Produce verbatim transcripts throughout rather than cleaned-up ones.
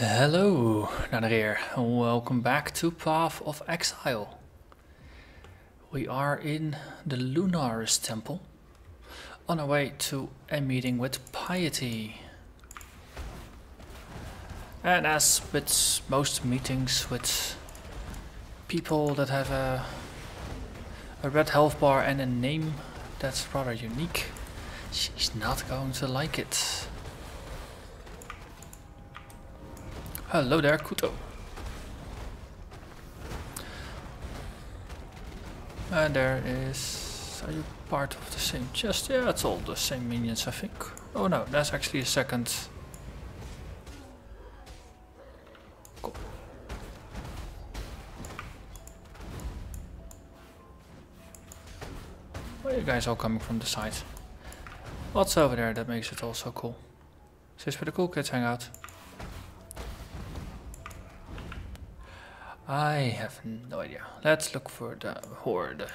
Hello, Nadarir, and welcome back to Path of Exile. We are in the Lunaris Temple, on our way to a meeting with Piety. And as with most meetings with people that have a, a red health bar and a name that's rather unique, she's not going to like it. Hello there, Kuto. And there is... Are you part of the same chest? Yeah, it's all the same minions, I think. Oh no, that's actually a second. Cool. Why are you guys all coming from the side? What's over there that makes it all so cool? Is this where the cool kids hang out? I have no idea. Let's look for the horde.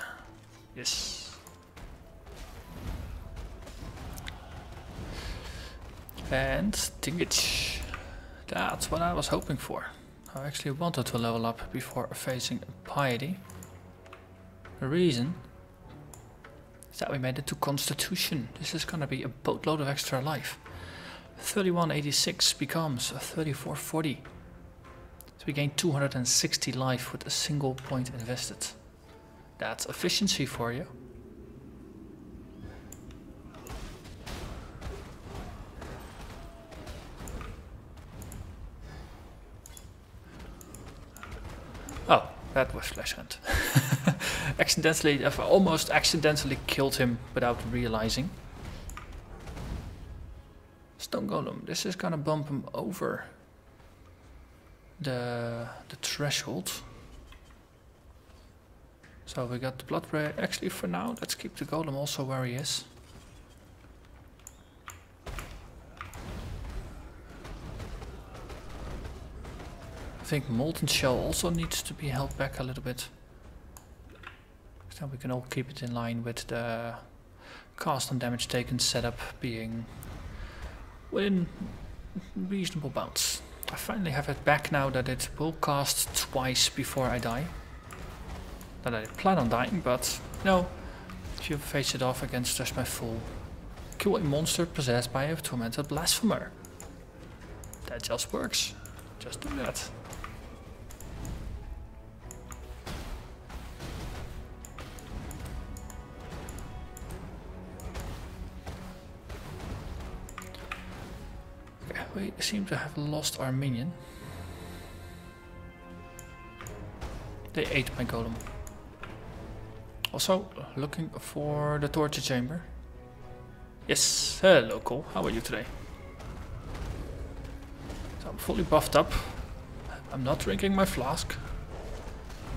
Yes. And Tingage. That's what I was hoping for. I actually wanted to level up before facing Piety. The reason is that we made it to Constitution. This is gonna be a boatload of extra life. thirty-one eighty-six becomes a thirty-four forty. We gain two hundred sixty life with a single point invested. That's efficiency for you. Oh, that was Flashhand. Accidentally, I've almost accidentally killed him without realizing. Stone Golem, this is gonna bump him over The, the threshold. So we got the Blood Rage. Actually, for now, let's keep the Golem also where he is. I think Molten Shell also needs to be held back a little bit. Then we can all keep it in line with the cast and damage taken setup being within reasonable bounds. I finally have it back now that it will cast twice before I die. Not that I plan on dying, but no. If you face it off against just my fool. Kill a monster possessed by a Tormented Blasphemer. That just works. Just do that. We seem to have lost our minion. They ate my golem. Also, looking for the torture chamber. Yes, hello Cole, how are you today? So I'm fully buffed up. I'm not drinking my flask.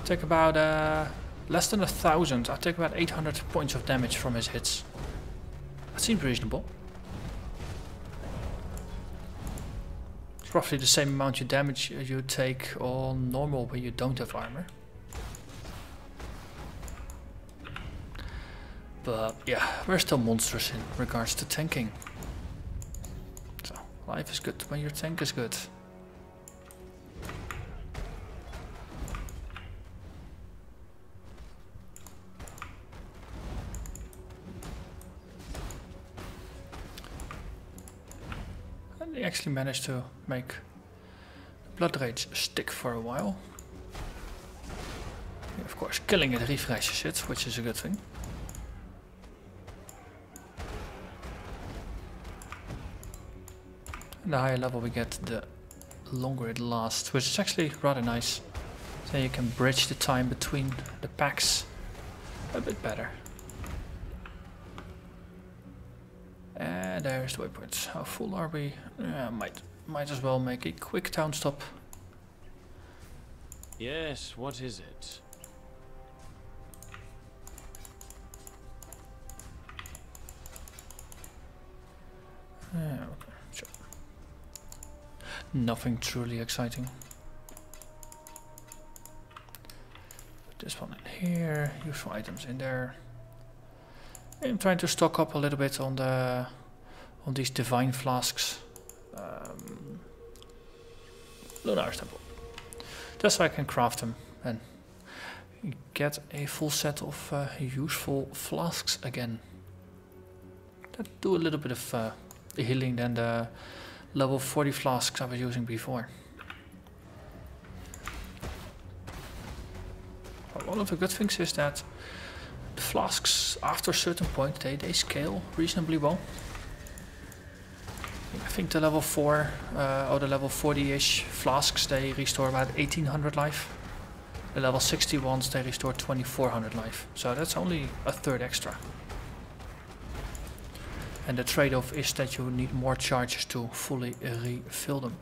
I take about uh, less than a thousand. I take about eight hundred points of damage from his hits. That seems reasonable. Roughly the same amount of damage you take on normal when you don't have armor. But yeah, we're still monstrous in regards to tanking. So life is good when your tank is good. Actually managed to make Blood Rage stick for a while. Of course, killing it refreshes it, which is a good thing. And the higher level we get, the longer it lasts, which is actually rather nice. So you can bridge the time between the packs a bit better. And there's the waypoints. How full are we? Yeah, might might as well make a quick town stop. Yes, what is it? Yeah, okay, sure. Nothing truly exciting. Put this one in here, useful items in there. I'm trying to stock up a little bit on the on these divine flasks. Um, Lunaris Temple. Just so I can craft them and get a full set of uh, useful flasks again. That do a little bit of uh, healing than the level forty flasks I was using before. But one of the good things is that the flasks, after a certain point, they, they scale reasonably well. I think the level four uh, or the level forty-ish flasks, they restore about eighteen hundred life. The level sixty ones, they restore twenty-four hundred life. So that's only a third extra. And the trade-off is that you need more charges to fully refill them.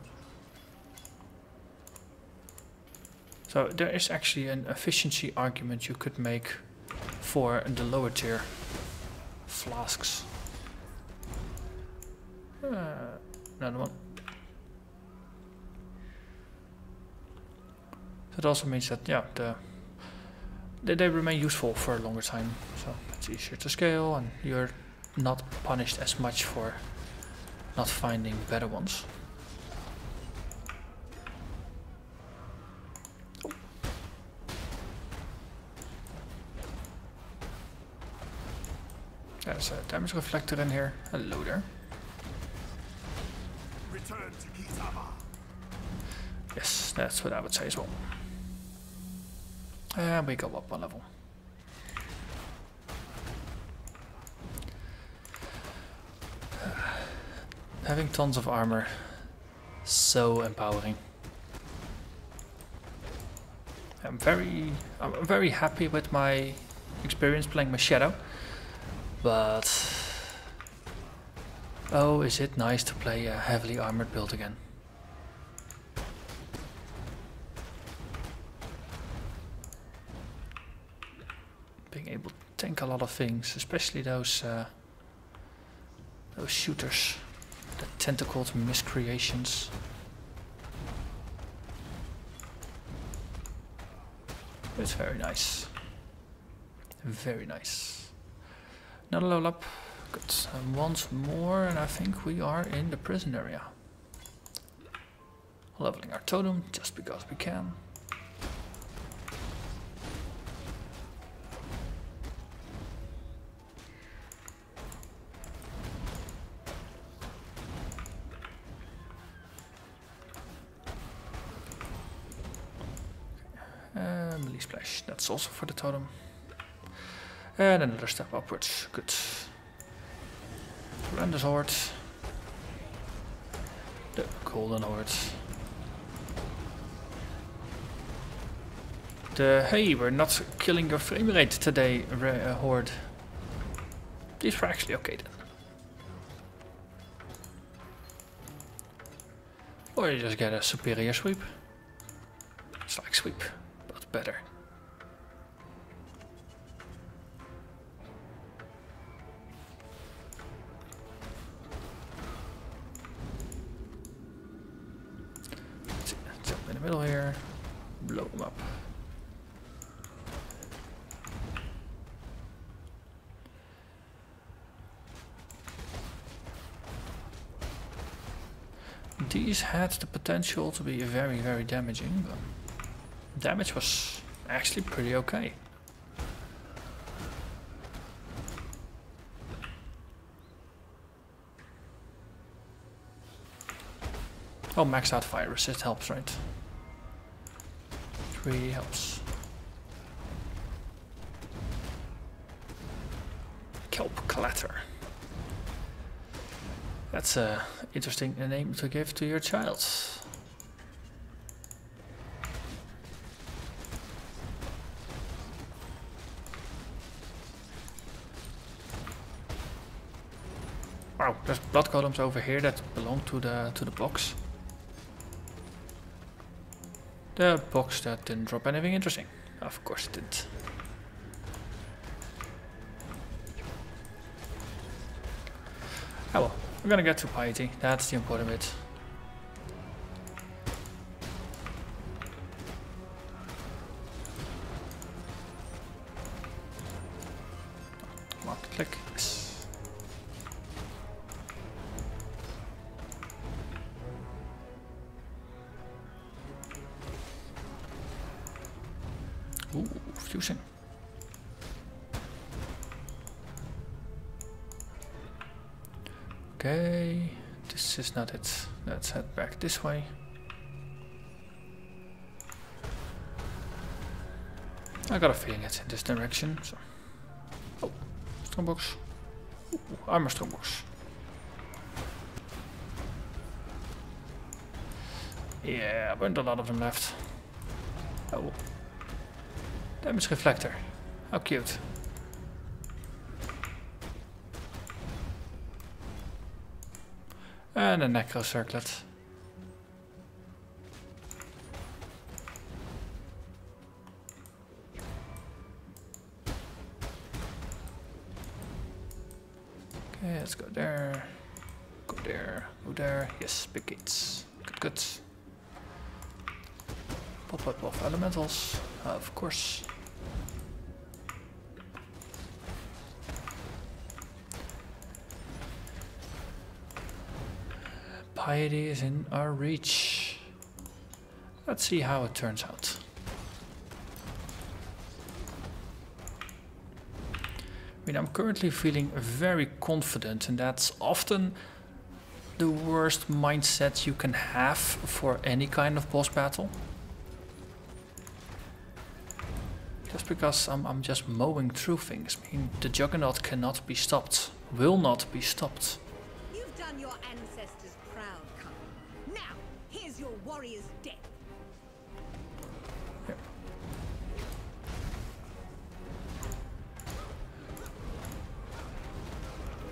So there is actually an efficiency argument you could make for the lower tier flasks. Uh, another one. That also means that yeah, the they, they remain useful for a longer time, so it's easier to scale, and you're not punished as much for not finding better ones. There's a damage reflector in here. Hello there. Return to Kitava. Yes, that's what I would say as well. And we go up one level. Uh, having tons of armor, so empowering. I'm very, I'm very happy with my experience playing my shadow, but oh, is it nice to play a heavily armored build again. Being able to tank a lot of things, especially those uh, those shooters, the tentacled miscreations. It's very nice, very nice. Another level up. Good. And once more, and I think we are in the prison area. Leveling our totem just because we can. Splash. That's also for the totem. And another step upwards. Good. Perandus Horde. The Golden Horde. The hey, we're not killing your frame rate today, uh, Horde. These were actually okay then. Or you just get a superior sweep. It's like sweep, but better. Middle here, blow them up. These had the potential to be very, very damaging, but damage was actually pretty okay. Oh, maxed out fire resist helps, right? Really helps. Kelp Clatter. That's an interesting name to give to your child. Wow, there's blood columns over here that belong to the to the box. The box that didn't drop anything interesting. Of course it didn't. Oh well, we're gonna get to Piety. That's the important bit. One click. Yes. Ooh, fusion. Okay, this is not it. Let's head back this way. I got a feeling it's in this direction. So. Oh, strongbox. Ooh, armor strongbox. Yeah, I burned a lot of them left. Oh. Damage reflector. How cute. And a necro circlet. Okay, let's go there. Go there. Go there. Yes, big gates. Good, good. Pop up of elementals. Of course. Piety is in our reach. Let's see how it turns out. I mean, I'm currently feeling very confident, and that's often the worst mindset you can have for any kind of boss battle. Just because I'm, I'm just mowing through things. I mean, the Juggernaut cannot be stopped, will not be stopped. You've done your ancestors proud, Karui. Now, here's your warrior's death. Here.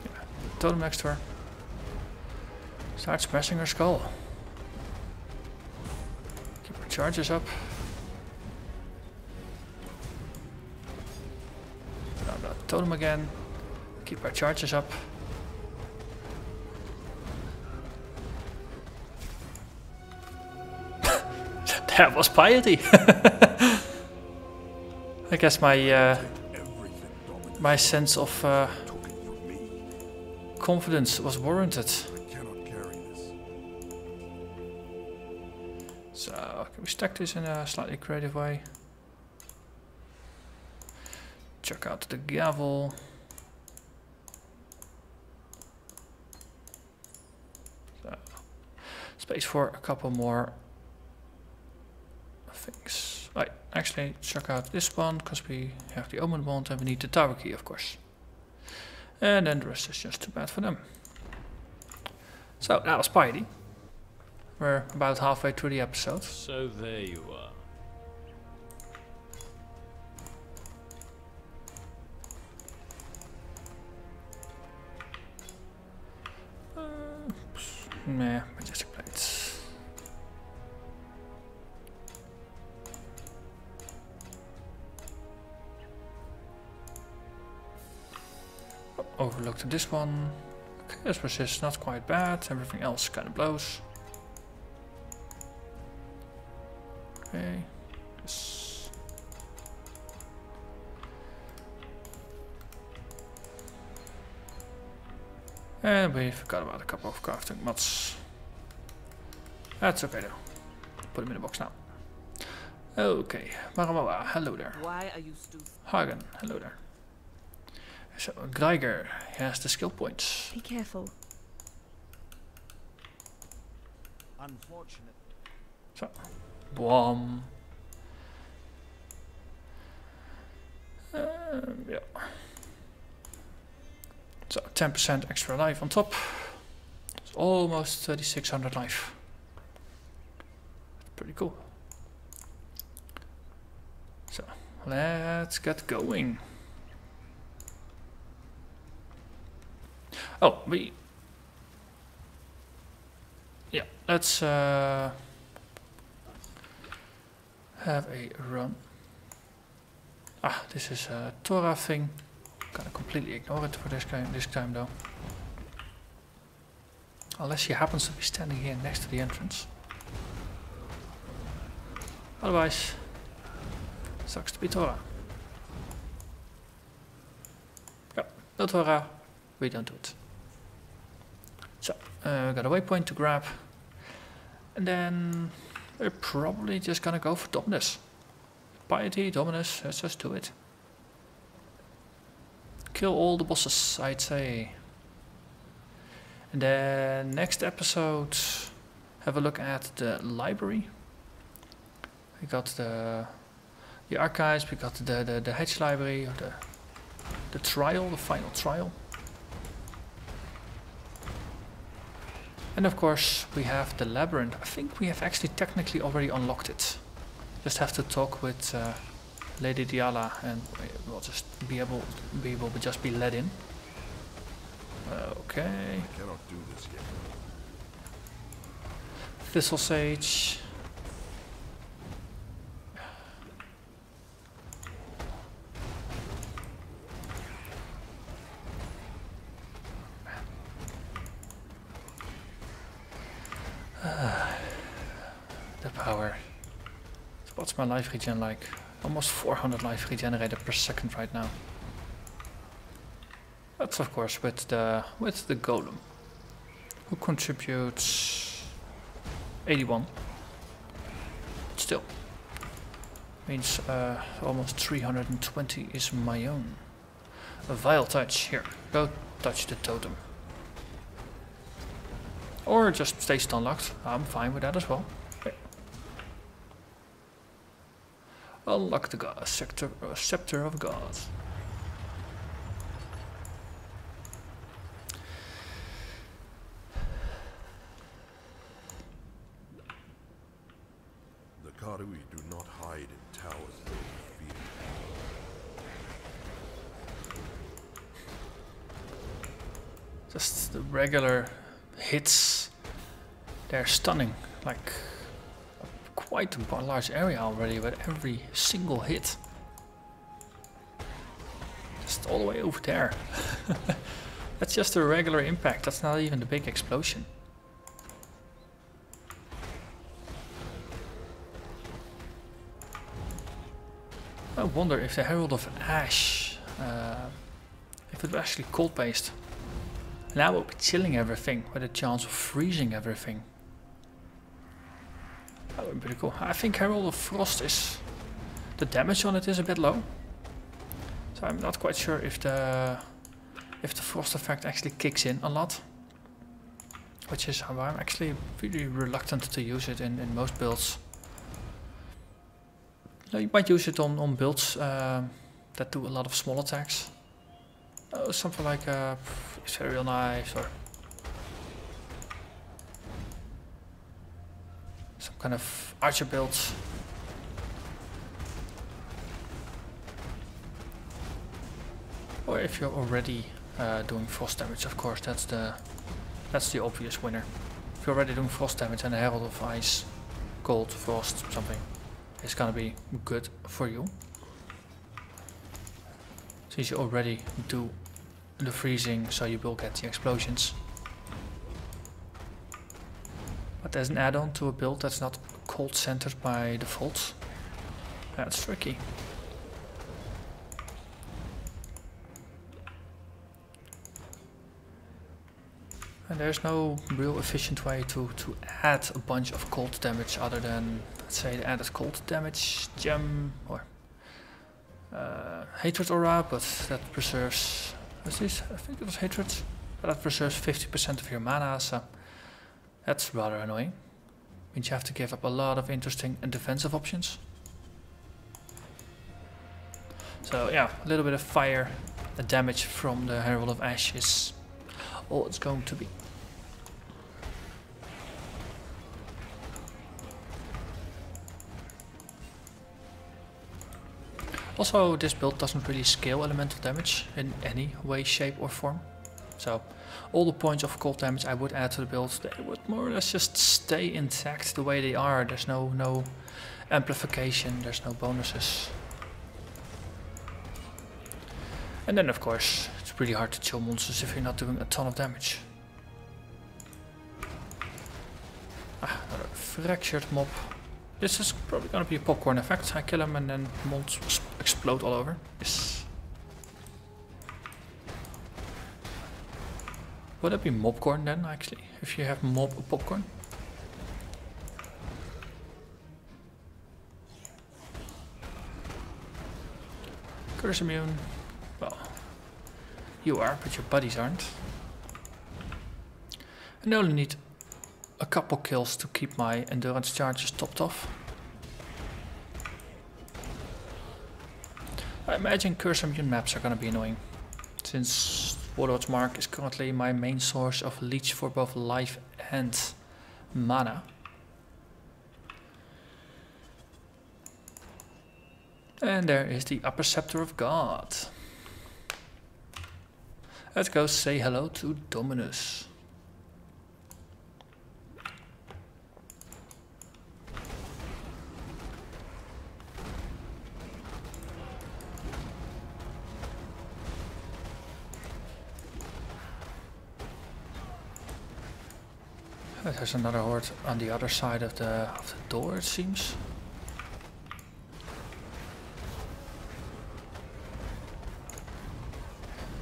Yeah. Totem next to her. Start smashing her skull. Keep her charges up. Totem again. Keep our charges up. That was piety. I guess my uh, my sense of uh, confidence was warranted. So can we stack this in a slightly creative way? Check out the gavel. So, space for a couple more things. Right, actually check out this one because we have the omen wand and we need the tower key, of course. And then the rest is just too bad for them. So that was Piety. We're about halfway through the episode. So there you are. Nah, majestic plates. Overlooked this one. Chaos resist, not quite bad. Everything else kind of blows. Okay. Yes. And we forgot about a couple of crafting mods. That's okay though. Put them in the box now. Okay, Marawa, hello there. Why are you stupid? Hagen, hello there. So Geiger has the skill points. Be careful. Unfortunate. So bomb. Uh, yeah. So ten percent extra life on top. It's almost thirty-six hundred life. Pretty cool. So let's get going. Oh, we. Yeah, let's uh, have a run. Ah, this is a Tora thing. Gonna completely ignore it for this game this time though. Unless she happens to be standing here next to the entrance. Otherwise, sucks to be Tora. Yeah, no Tora, we don't do it. So, uh, we got a waypoint to grab. And then we're probably just gonna go for Dominus. Piety, Dominus, let's just do it. Kill all the bosses, I'd say. And then next episode, have a look at the library. We got the the archives, we got the the, the hedge library, or the the trial, the final trial. And of course we have the labyrinth. I think we have actually technically already unlocked it. Just have to talk with uh, Lady Dialla, and we'll just be able be able to just be let in. Okay. I cannot do this yet. Thistle Sage. My life regen, like almost four hundred life regenerated per second right now. That's of course with the with the golem, who contributes eighty-one. Still means uh, almost three hundred twenty is my own. A vile touch. Here, go touch the totem, or just stay stun locked. I'm fine with that as well. Unlock the God, sector, uh, Scepter of God. The Karui do not hide in towers they fear. Just the regular hits. They're stunning, like quite a large area already with every single hit. Just all the way over there. That's just a regular impact, that's not even the big explosion. I wonder if the Herald of Ash, uh, if it was actually cold based. Now we'll be chilling everything with a chance of freezing everything. That would be pretty cool. I think Herald of Frost is... the damage on it is a bit low. So I'm not quite sure if the... if the frost effect actually kicks in a lot. Which is how I'm actually really reluctant to use it in, in most builds. Now you might use it on, on builds uh, that do a lot of small attacks. Oh, something like a Serial Knife or... some kind of archer build. Or if you're already uh, doing frost damage, of course, that's the that's the obvious winner. If you're already doing frost damage, and a Herald of Ice, Cold, Frost, something, it's gonna be good for you. Since you already do the freezing, so you will get the explosions. As an add-on to a build that's not cold centered by default, that's tricky. And there's no real efficient way to, to add a bunch of cold damage other than, let's say, the added cold damage gem or uh, hatred aura, but that preserves, what's this? I think it was hatred, but that preserves fifty percent of your mana, so that's rather annoying. Means you have to give up a lot of interesting and defensive options. So yeah, a little bit of fire, the damage from the Herald of Ash is all it's going to be. Also, this build doesn't really scale elemental damage in any way, shape or form. So all the points of cold damage I would add to the build, they would more or less just stay intact the way they are. There's no no amplification, there's no bonuses. And then of course, it's pretty hard to chill monsters if you're not doing a ton of damage. Ah, another fractured mob. This is probably gonna be a popcorn effect. I kill him and then mobs explode all over. Yes. Would that be Mobcorn then, actually, if you have Mob Popcorn? Curse immune. Well, you are, but your buddies aren't. And I only need a couple kills to keep my endurance charges topped off. I imagine curse immune maps are gonna be annoying, since Warlord's Mark is currently my main source of leech for both life and mana. And there is the Upper Scepter of God. Let's go say hello to Dominus. There's another horde on the other side of the, of the door, it seems.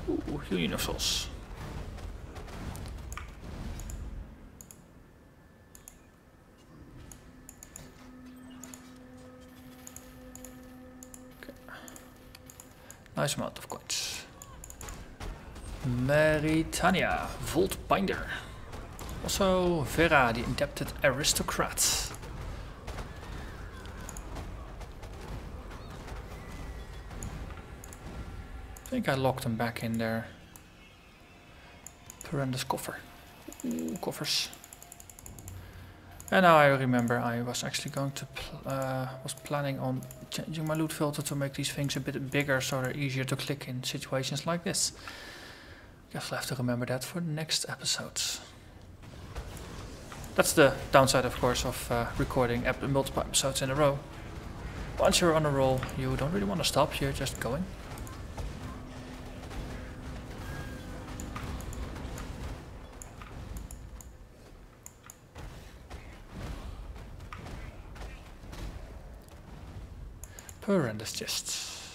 Ooh, universals. Okay. Nice amount of coins. Maritania Vault Binder. Also Vera, the Indebted Aristocrat. I think I locked them back in there. Perandus coffer. Ooh, coffers. And now I remember I was actually going to, pl uh, was planning on changing my loot filter to make these things a bit bigger so they're easier to click in situations like this. Guess I'll have to remember that for the next episodes. That's the downside, of course, of uh, recording ep multiple episodes in a row. Once you're on a roll, you don't really want to stop, you're just going. Horrendous chests.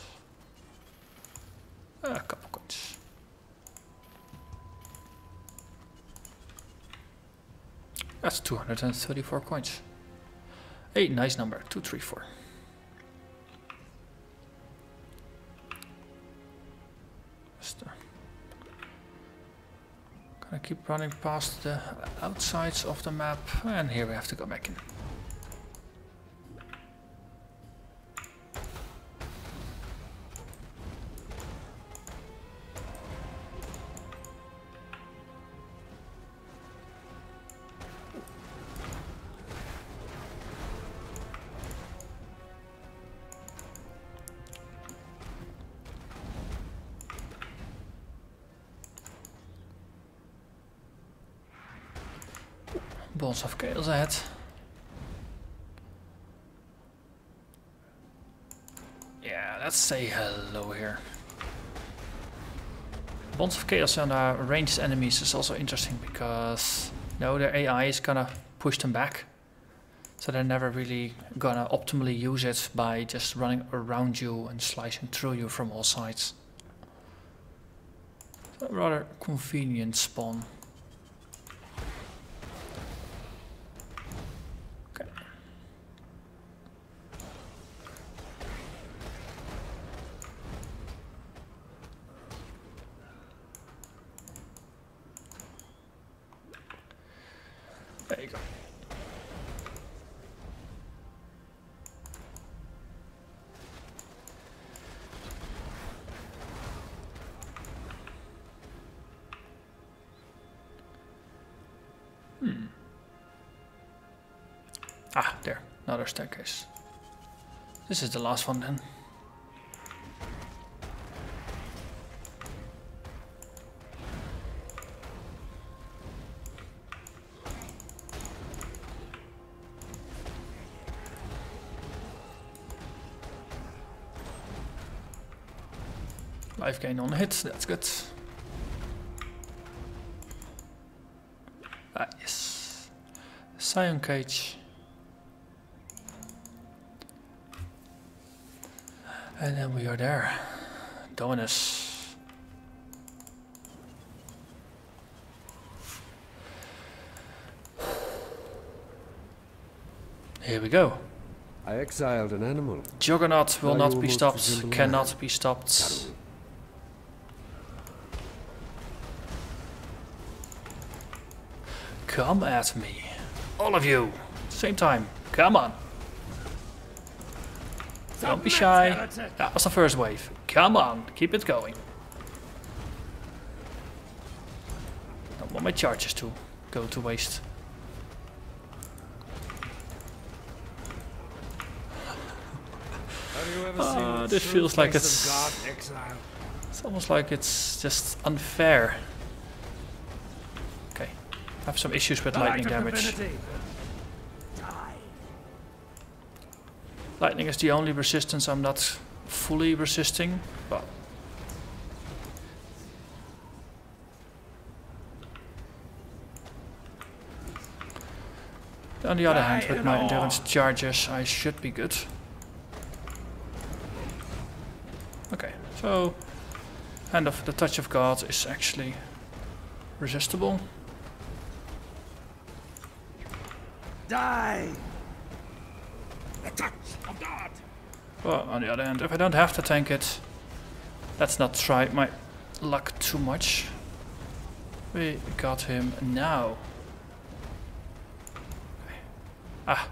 A couple coins. That's two hundred thirty-four coins. A nice number, two three four. Gonna keep running past the outsides of the map, and here we have to go back in. Bonds of Chaos ahead. Yeah, let's say hello here. Bonds of Chaos on uh, ranged enemies is also interesting because no, their A I is gonna push them back. So they're never really gonna optimally use it by just running around you and slicing through you from all sides. A rather convenient spawn. Ah, there, another staircase. This is the last one then. Life gain on hits, that's good. Ah, yes. Scion Cage. And then we are there. Dominus. Here we go. I exiled an animal. Juggernaut will not be stopped, cannot be stopped. Come at me. All of you. Same time. Come on. Don't be shy. That was the first wave. Come on. Keep it going. Don't want my charges to go to waste. Have you ever uh, seen this feels like it's... It's almost like it's just unfair. Okay. I have some issues with lightning damage. Lightning is the only resistance I'm not fully resisting, but... On the other hand, with my endurance charges, I should be good. Okay, so... Hand of the Touch of God is actually resistible. Die! Of God. Well, on the other hand, if I don't have to tank it, let's not try my luck too much. We got him now. Okay. Ah.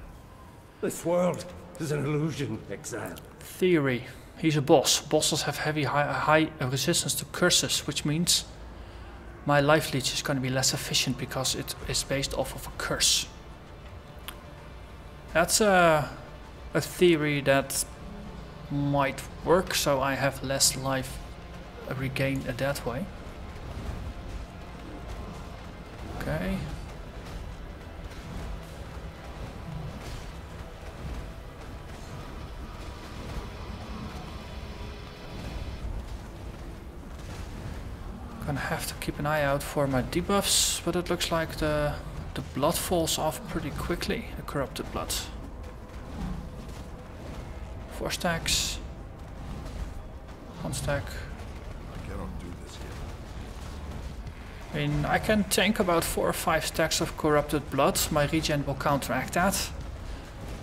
This world is an illusion, exile. Theory. He's a boss. Bosses have heavy high, high resistance to curses, which means my life leech is going to be less efficient because it is based off of a curse. That's a... Uh, A theory that might work, so I have less life regained that way. Okay. Gonna have to keep an eye out for my debuffs, but it looks like the the blood falls off pretty quickly, the corrupted blood. Four stacks. One stack. I cannot do this yet. I mean, I can tank about four or five stacks of corrupted blood. My regen will counteract that.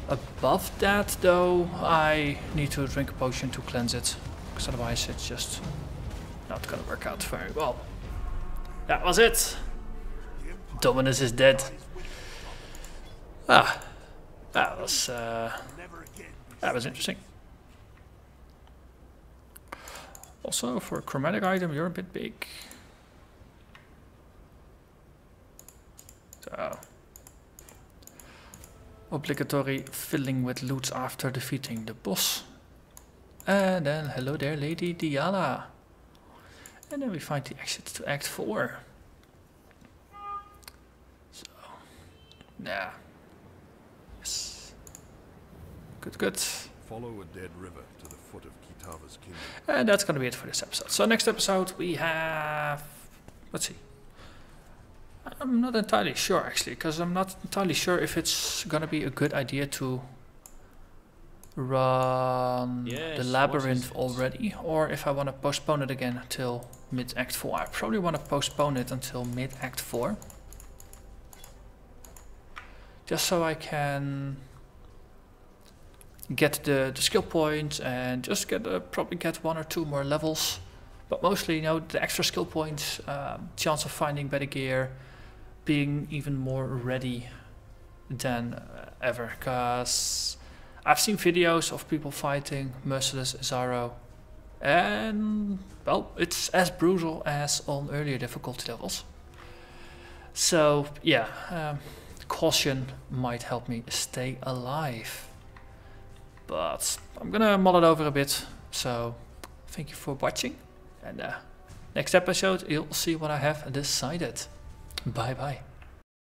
Above that, though, I need to drink a potion to cleanse it, because otherwise it's just not gonna work out very well. That was it. Dominus is dead. Ah, that was. Uh, That was interesting. Also, for a chromatic item, you're a bit big. So. Obligatory filling with loot after defeating the boss. And then, hello there, Lady Dialla. And then we find the exit to Act four. So. Yeah. Yes. Good, good. Follow a dead river to the foot of Kitava's kingdom. And that's going to be it for this episode. So next episode we have... Let's see. I'm not entirely sure, actually, because I'm not entirely sure if it's going to be a good idea to run yes, the Labyrinth already, or if I want to postpone it again until mid-Act four. I probably want to postpone it until mid-Act four. Just so I can... get the, the skill points and just get uh, probably get one or two more levels, but mostly, you know, the extra skill points, um, chance of finding better gear, being even more ready than uh, ever, because I've seen videos of people fighting Merciless Zaro, and well, it's as brutal as on earlier difficulty levels. So yeah, um, caution might help me stay alive. But I'm gonna mull it over a bit, so thank you for watching, and uh, next episode you'll see what I have decided. Bye bye.